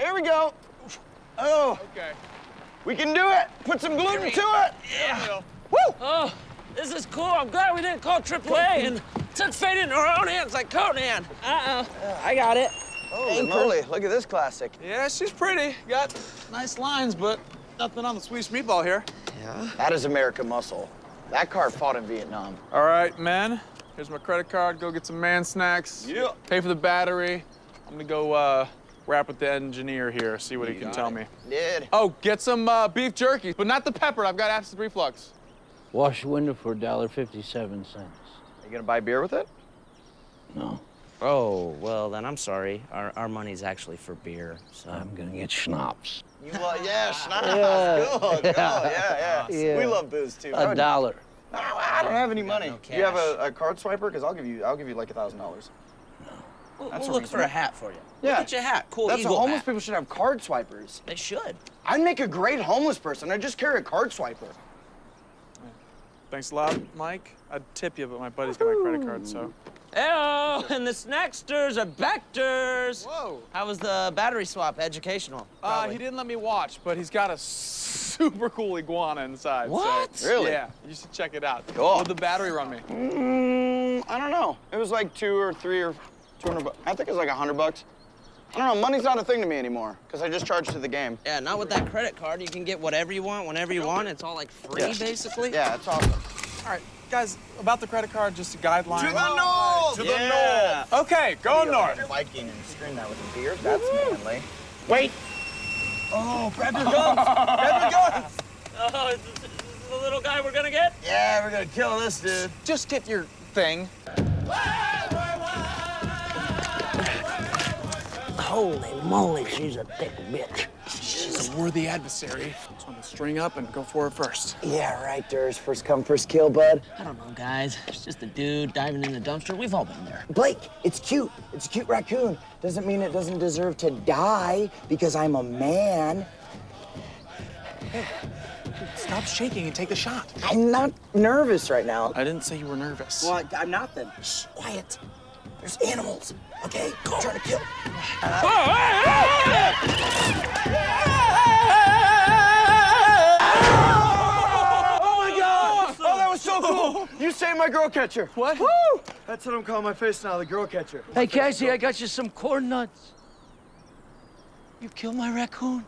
Here we go. Oh. Okay. We can do it. Put some gluten to it. Yeah. Woo. Oh, this is cool. I'm glad we didn't call AAA and took fate into our own hands like Conan. I got it. Holy moly, look at this classic. Yeah, she's pretty. Got nice lines, but nothing on the Swedish meatball here. Yeah. That is American muscle. That car fought in Vietnam. All right, men. Here's my credit card. Go get some man snacks. Yeah. Pay for the battery. I'm gonna go wrap with the engineer here, see what he can tell me. Did. Oh, get some beef jerky, but not the pepper. I've got acid reflux. Wash the window for $1.57. Are you gonna buy beer with it? No. Oh, well, then I'm sorry. Our money's actually for beer, so... I'm gonna get schnapps. You want, yeah, schnapps. Cool, yeah. We love booze, too. $1. No, I don't have any money. No, do you have a card swiper? Because I'll give you like $1,000. No. We'll look for a hat for you. Yeah. Look at your hat. Cool, that's eagle homeless hat. People should have card swipers. They should. I'd make a great homeless person. I'd just carry a card swiper. Thanks a lot, Mike. I'd tip you, but my buddy's got my credit card, so... Hello, and the snacksters are backsters. Whoa. How was the battery swap educational? He didn't let me watch, but he's got a super cool iguana inside. What? So, really? Yeah, you should check it out. Cool. What did the battery run me? I don't know. It was like $200 or $300. I think it was like $100. I don't know, money's not a thing to me anymore, because I just charge to the game. Yeah, not with that credit card. You can get whatever you want, whenever you want. It's all, like, free, basically. Yeah, it's awesome. All right, guys, about the credit card, just a guideline. To the north! To the north! Okay, go north. Viking and scream that with a beer. That's manly. Wait! Oh, grab your guns! Grab your guns! Oh, is this the little guy we're gonna get? Yeah, we're gonna kill this dude. Just get your thing. Holy moly, she's a thick bitch. She's a worthy adversary. So I'm gonna string up and go for her first. Yeah, right, Durs. First come, first kill, bud. I don't know, guys. It's just a dude diving in the dumpster. We've all been there. Blake, it's cute. It's a cute raccoon. Doesn't mean it doesn't deserve to die because I'm a man. Hey, stop shaking and take a shot. I'm not nervous right now. I didn't say you were nervous. Well, I'm not then. Shh, quiet. There's animals, okay? Go. Trying to kill. Oh my God! Oh, that was so cool! You saved my girl catcher. What? Woo! That's what I'm calling my face now, the girl catcher. Hey, Cassie, I got you some corn nuts. You killed my raccoon.